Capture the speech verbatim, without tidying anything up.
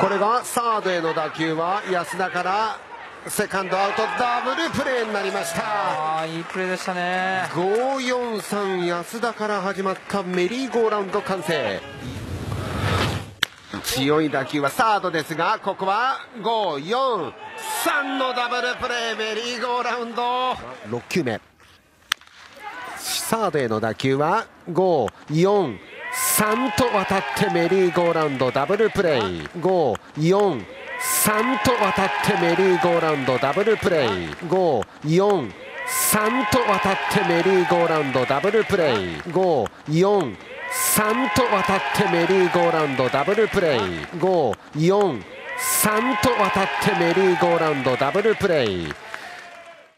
これがサードへの打球は安田からセカンドアウト、ダブルプレーになりました。あ、いいプレーでしたね。 ご よん さん 安田から始まったメリーゴーラウンド完成。強い打球はサードですが、ここは ご よん さん のダブルプレー、メリーゴーラウンド。ろっきゅうめサードへの打球は ご よん さん と渡ってメリーゴーラウンドダブルプレー、 ご よん さん と渡ってメリーゴーラウンドダブルプレー、 ご よん さん と渡ってメリーゴーラウンドダブルプレー、 ご よん さん と渡ってメリーゴーラウンドダブルプレー、 ご よん さん と渡ってメリーゴーラウンドダブルプレー。